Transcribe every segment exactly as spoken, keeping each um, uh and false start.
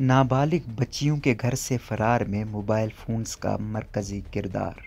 नाबालिग बच्चियों के घर से फरार में मोबाइल फ़ोन्स का मरकज़ी किरदार।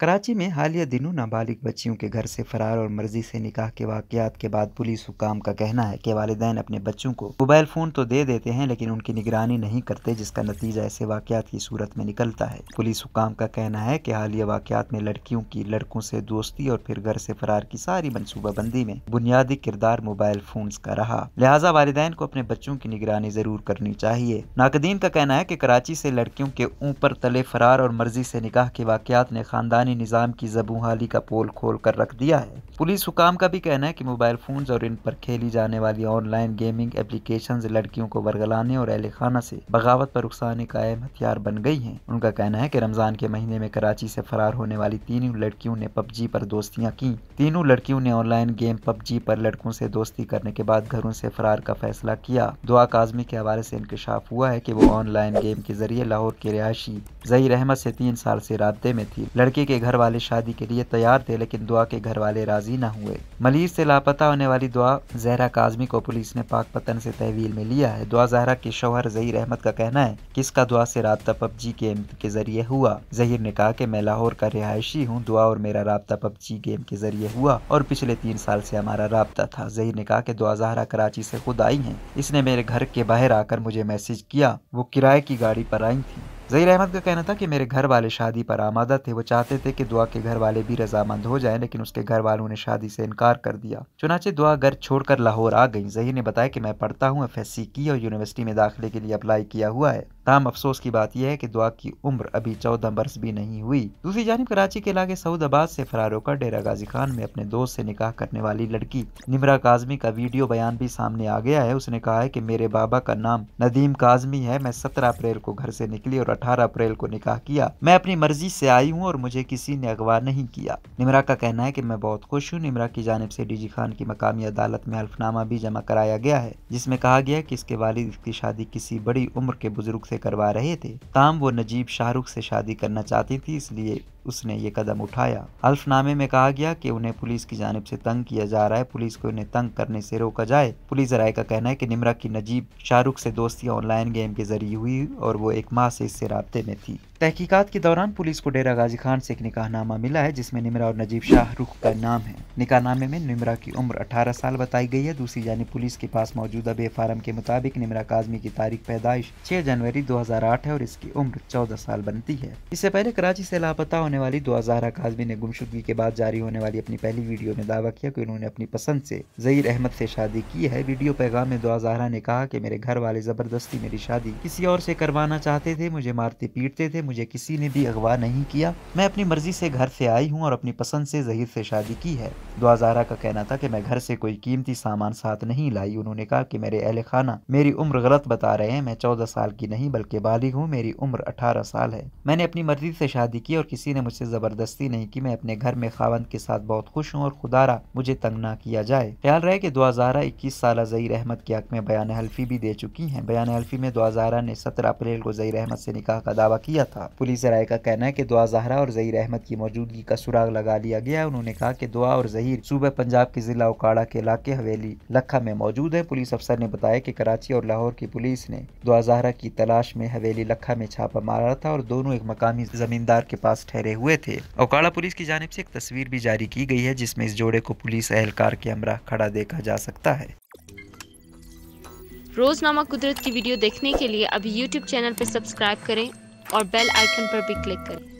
कराची में हालिया दिनों नाबालिग बच्चियों के घर से फ़रार और मर्जी से निकाह के वाक़यात के बाद पुलिस हुकाम का कहना है कि वालिदैन अपने बच्चों को मोबाइल फ़ोन तो दे देते हैं लेकिन उनकी निगरानी नहीं करते, जिसका नतीजा ऐसे वाक़यात की सूरत में निकलता है। पुलिस हुकाम का कहना है कि हालिया वाक़यात में लड़कियों की लड़कों से दोस्ती और फिर घर से फ़रार की सारी मनसूबाबंदी में बुनियादी किरदार मोबाइल फ़ोन्स का रहा, लिहाजा वालिदैन को अपने बच्चों की निगरानी ज़रूर करनी चाहिए। नाकदीन का कहना है कि कराची से लड़कियों के ऊपर तले फ़रार और मर्जी से निकाह के वाक़यात ने ख़ानदानी निज़ाम की ज़बूहाली का पोल खोल कर रख दिया है। पुलिस हुकाम का भी कहना है कि मोबाइल फ़ोन्स और इन पर खेली जाने वाली ऑनलाइन गेमिंग एप्लीकेशंस लड़कियों को वर्गलाने और अहले खाना से बगावत पर उकसाने का अहम हथियार बन गई हैं। उनका कहना है कि रमज़ान के महीने में कराची से फरार होने वाली तीनों लड़कियों ने पबजी पर दोस्तियाँ की। तीनों लड़कियों ने ऑनलाइन गेम पबजी पर लड़कों से दोस्ती करने के बाद घरों से फरार का फैसला किया। दुआ काज़मी के हवाले से इंकशाफ हुआ है कि वो ऑनलाइन गेम के जरिए लाहौर के रिहायशी ज़हीर अहमद से तीन साल से राब्ते में थी। लड़के के घर वाले शादी के लिए तैयार थे लेकिन दुआ के घर वाले राजी न हुए। मलीर से लापता होने वाली दुआ ज़हरा काज़मी को पुलिस ने पाक पतन से तहवील में लिया है। दुआ ज़हरा के शौहर ज़हीर अहमद का कहना है कि इसका दुआ से राब्ता पबजी गेम के जरिए हुआ। ज़हीर ने कहा कि मैं लाहौर का रिहायशी हूँ, दुआ और मेरा राब्ता पबजी गेम के जरिए हुआ और पिछले तीन साल से हमारा राब्ता था। ज़हीर ने कहा कि दुआ ज़हरा कराची से खुद आई हैं, इसने मेरे घर के बाहर आकर मुझे मैसेज किया, वो किराए की गाड़ी पर आई थी। ज़हीर अहमद का कहना था कि मेरे घर वाले शादी पर आमादा थे, वो चाहते थे कि दुआ के घर वाले भी रजामंद हो जाएं लेकिन उसके घर वालों ने शादी से इनकार कर दिया, चुनाचे दुआ घर छोड़कर लाहौर आ गई। ज़हीर ने बताया कि मैं पढ़ता हूँ, एफ एस सी की और यूनिवर्सिटी में दाखिले के लिए अप्लाई किया हुआ है। तमाम अफसोस की बात यह है कि दुआ की उम्र अभी चौदह बरस भी नहीं हुई। दूसरी जानिब कराची के इलाके सऊद आबाद से फरार होकर डेरा गाजी खान में अपने दोस्त से निकाह करने वाली लड़की निमरा काज़मी का वीडियो बयान भी सामने आ गया है। उसने कहा है कि मेरे बाबा का नाम नदीम काज़मी है, मैं सत्रह अप्रैल को घर से निकली और अठारह अप्रैल को निकाह किया, मैं अपनी मर्जी से आई हूँ और मुझे किसी ने अगवा नहीं किया। निमरा का कहना है कि मैं बहुत खुश हूँ। निमरा की जानिब से डीजी खान की मकामी अदालत में हल्फनामा भी जमा कराया गया है, जिसमें कहा गया कि इसके वालिद इसकी शादी किसी बड़ी उम्र के बुजुर्ग से करवा रहे थे, ताम वो नजीब शाहरुख से शादी करना चाहती थी, इसलिए उसने ये कदम उठाया। हल्फनामे में कहा गया कि उन्हें पुलिस की जानिब से तंग किया जा रहा है, पुलिस को उन्हें तंग करने से रोका जाए। पुलिस राय का कहना है कि निमरा की नजीब शाहरुख से दोस्ती ऑनलाइन गेम के जरिए हुई और वो एक माह से इससे राब्ते में थी। तहकीकात के दौरान पुलिस को डेरा गाजी खान से एक निकाहनामा मिला है जिसमें निमरा और नजीब शाहरुख का नाम है। निकाहनामे में निमरा की उम्र अठारह साल बताई गई है। दूसरी जानिब पुलिस के पास मौजूदा बेफारम के मुताबिक निमरा काज़मी की तारीख पैदाइश छह जनवरी दो हजार आठ है और इसकी उम्र चौदह साल बनती है। इससे पहले कराची से लापता होने वाली दुआ ज़हरा काज़मी ने गुमशुदगी के बाद जारी होने वाली अपनी पहली वीडियो में दावा किया कि उन्होंने अपनी पसंद से ज़हीर अहमद से शादी की है। वीडियो पैगाम में दुआ ज़हरा ने कहा कि मेरे घर वाले जबरदस्ती मेरी शादी किसी और से करवाना चाहते थे, मुझे मारते पीटते थे, मुझे किसी ने भी अगवा नहीं किया, मैं अपनी मर्जी से घर से आई हूँ और अपनी पसंद से ज़हीर से शादी की है। दुआ ज़हरा का कहना था कि मैं घर से कोई कीमती सामान साथ नहीं लाई। उन्होंने कहा कि मेरे अहले खाना मेरी उम्र गलत बता रहे हैं, मैं चौदह साल की नहीं बल्कि बालिग हूँ, मेरी उम्र अठारह साल है, मैंने अपनी मर्जी से शादी की और किसी ने मुझसे जबरदस्ती नहीं की। मैं अपने घर में खावंद के साथ बहुत खुश हूँ और खुदारा मुझे तंग ना किया जाए। ख्याल रहे कि दुआ ज़हरा इक्कीस साल ज़हीर अहमद के हक में बयान हल्फी भी दे चुकी हैं। बयान हल्फी में दुआ ज़हरा ने सत्रह अप्रैल को ज़हीर अहमद से निकाह का दावा किया था। पुलिस राय का कहना है कि दुआ ज़हरा और ज़हीर अहमद की मौजूदगी का सुराग लगा लिया गया। उन्होंने कहा कि दुआ और ज़हीर सूबे पंजाब के जिला उकाड़ा के इलाके हवेली लखा में मौजूद है। पुलिस अफसर ने बताया कि कराची और लाहौर की पुलिस ने दुआ ज़हरा की तलाश में हवेली लखा में छापा मारा था और दोनों एक मकामी जमींदार के पास ठहरे हुए थे। उकाड़ा पुलिस की जानिब से एक तस्वीर भी जारी की गई है जिसमें इस जोड़े को पुलिस एहलकार के हमरा खड़ा देखा जा सकता है। रोजनामा कुदरत की वीडियो देखने के लिए अभी यूट्यूब चैनल पर सब्सक्राइब करें और बेल आइकन पर भी क्लिक करें।